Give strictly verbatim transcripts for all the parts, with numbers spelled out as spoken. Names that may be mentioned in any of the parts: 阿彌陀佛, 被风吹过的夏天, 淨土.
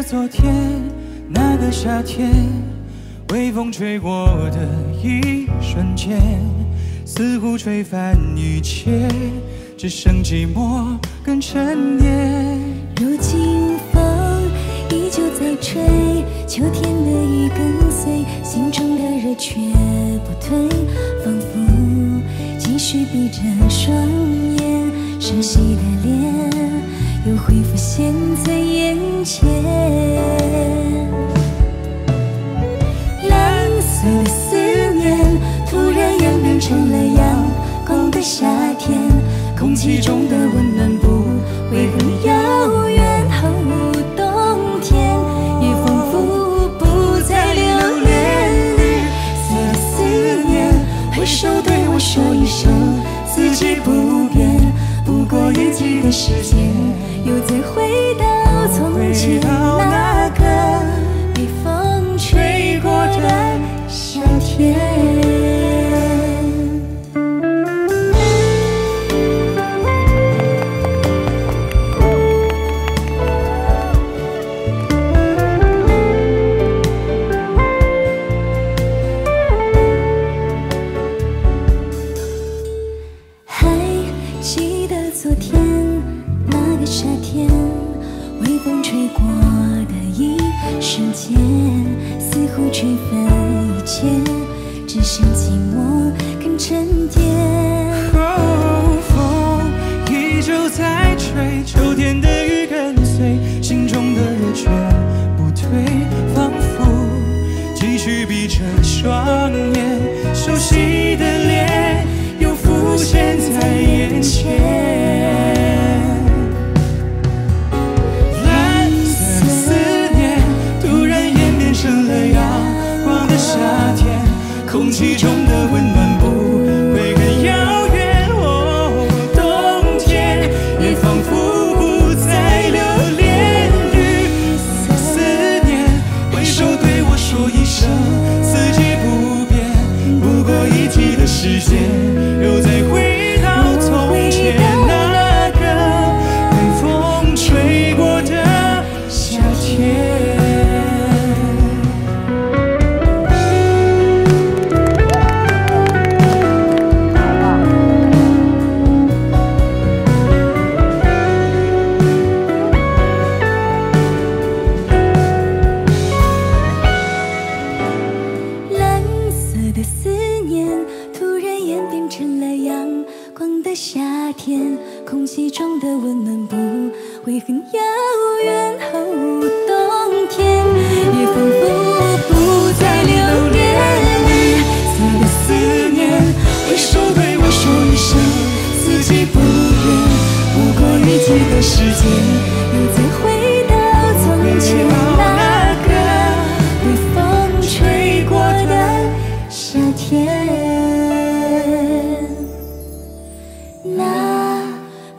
着昨天那个夏天，微风吹过的一瞬间，似乎吹翻一切，只剩寂寞跟沉淀。如今风依旧在吹，秋天的雨跟随，心中的热却不退，仿佛继续闭着双眼，熟悉的脸。 又会浮现在眼前，蓝色的思念突然演变成了阳光的夏天，空气中的温暖不会很遥远，毫无冬天也仿佛不再留恋。绿色的思念挥手对我说一声，四季不变。 不过一季的时间，又再回到从前那个被风吹过的夏天。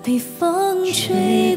被风吹。